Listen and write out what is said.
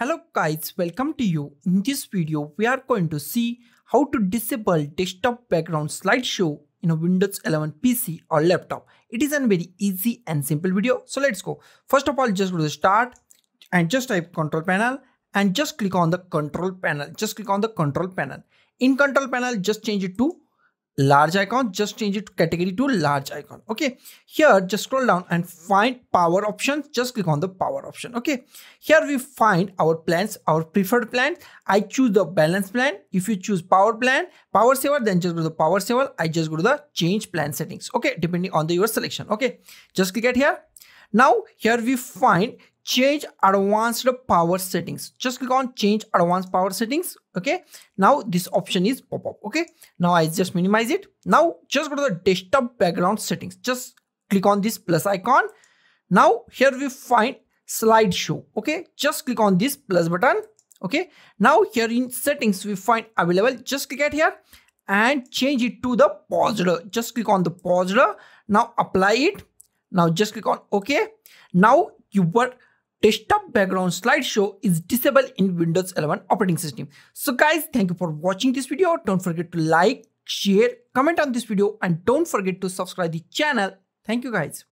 Hello guys, welcome to you. In this video, we are going to see how to disable desktop background slideshow in a Windows 11 PC or laptop. It is a very easy and simple video. So let's go. First of all, just go to start and just type control panel and just click on the control panel. In control panel, just change it to large icon. Just change it to category to large icon. Okay, here just scroll down and find power options. Just click on the power option. Okay, here we find our plans, our preferred plan. I choose the balance plan. If you choose power plan, power saver, then just go to the power saver. I just go to the change plan settings. Okay, depending on your selection. Okay, just click it here. Now here we find change advanced power settings. Just click on change advanced power settings. Okay, now this option is pop up. Okay, now I just minimize it. Now just go to the desktop background settings. Just click on this plus icon. Now here we find slideshow. Okay, just click on this plus button. Okay, now here in settings we find available. Just click it here and change it to the paused. Just click on the paused. Now apply it. Now just click on OK. Now your desktop background slideshow is disabled in Windows 11 operating system. So guys, thank you for watching this video. Don't forget to like, share, comment on this video, and don't forget to subscribe the channel. Thank you guys.